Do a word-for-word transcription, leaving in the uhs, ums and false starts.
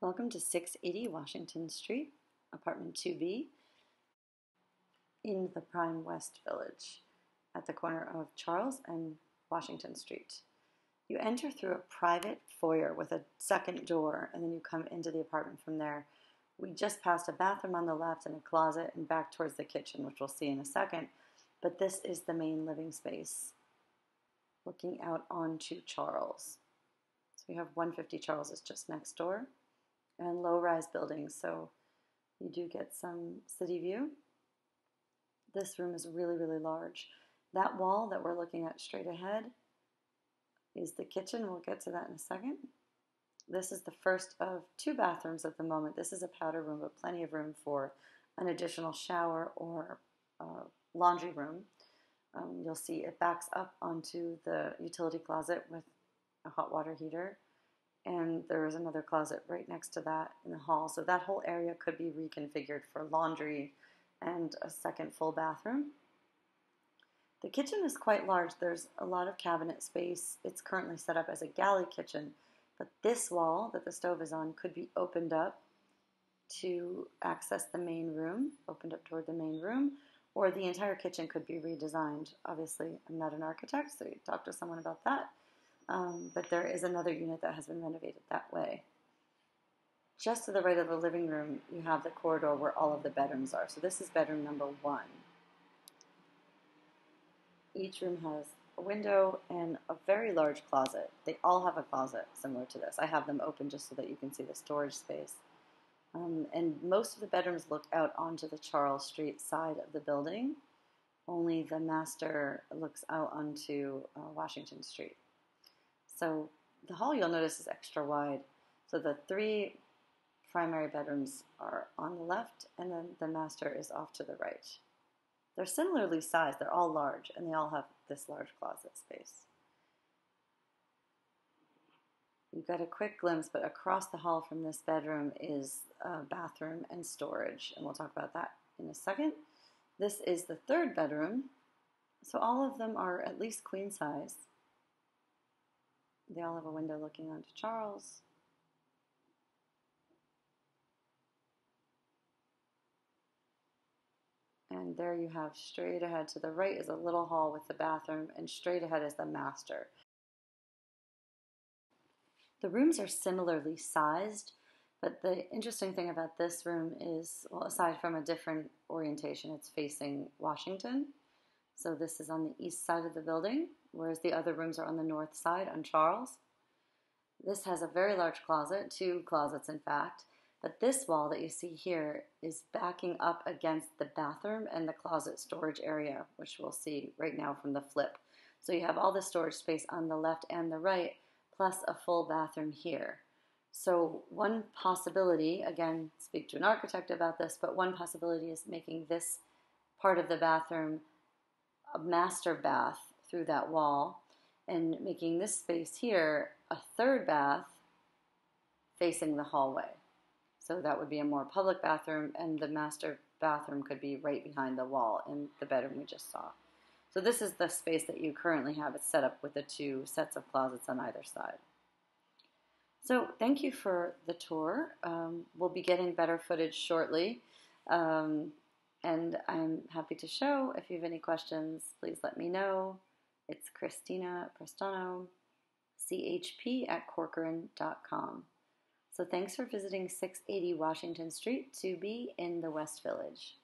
Welcome to six eighty Washington Street, apartment two B, in the Prime West Village, at the corner of Charles and Washington Street. You enter through a private foyer with a second door, and then you come into the apartment from there. We just passed a bathroom on the left and a closet and back towards the kitchen, which we'll see in a second, but this is the main living space, looking out onto Charles. So we have one fifty Charles is just next door. And low-rise buildings, so you do get some city view. This room is really, really large. That wall that we're looking at straight ahead is the kitchen. We'll get to that in a second. This is the first of two bathrooms at the moment. This is a powder room, but plenty of room for an additional shower or uh, laundry room. Um, you'll see it backs up onto the utility closet with a hot water heater. And there is another closet right next to that in the hall. So that whole area could be reconfigured for laundry and a second full bathroom. The kitchen is quite large. There's a lot of cabinet space. It's currently set up as a galley kitchen, but this wall that the stove is on could be opened up to access the main room, opened up toward the main room, or the entire kitchen could be redesigned. Obviously, I'm not an architect, so you talk to someone about that. Um, but there is another unit that has been renovated that way. Just to the right of the living room, you have the corridor where all of the bedrooms are. So this is bedroom number one. Each room has a window and a very large closet. They all have a closet similar to this. I have them open just so that you can see the storage space. Um, and most of the bedrooms look out onto the Charles Street side of the building. Only the master looks out onto uh, Washington Street. So the hall, you'll notice, is extra wide. So the three primary bedrooms are on the left, and then the master is off to the right. They're similarly sized. They're all large, and they all have this large closet space. You got a quick glimpse, but across the hall from this bedroom is a bathroom and storage, and we'll talk about that in a second. This is the third bedroom. So all of them are at least queen size. They all have a window looking onto Charles. And there you have straight ahead to the right is a little hall with the bathroom, and straight ahead is the master. The rooms are similarly sized, but the interesting thing about this room is, well, aside from a different orientation, it's facing Washington. So this is on the east side of the building, whereas the other rooms are on the north side on Charles. This has a very large closet, two closets in fact, but this wall that you see here is backing up against the bathroom and the closet storage area, which we'll see right now from the flip. So you have all the storage space on the left and the right, plus a full bathroom here. So one possibility, again, speak to an architect about this, but one possibility is making this part of the bathroom a master bath through that wall, and making this space here a third bath facing the hallway. So that would be a more public bathroom, and the master bathroom could be right behind the wall in the bedroom we just saw. So this is the space that you currently have. It's set up with the two sets of closets on either side. So thank you for the tour. Um, we'll be getting better footage shortly. Um, And I'm happy to show. If you have any questions, please let me know. It's Christina Prestano, C H P at Corcoran dot com. So thanks for visiting six eighty Washington Street, two B in the West Village.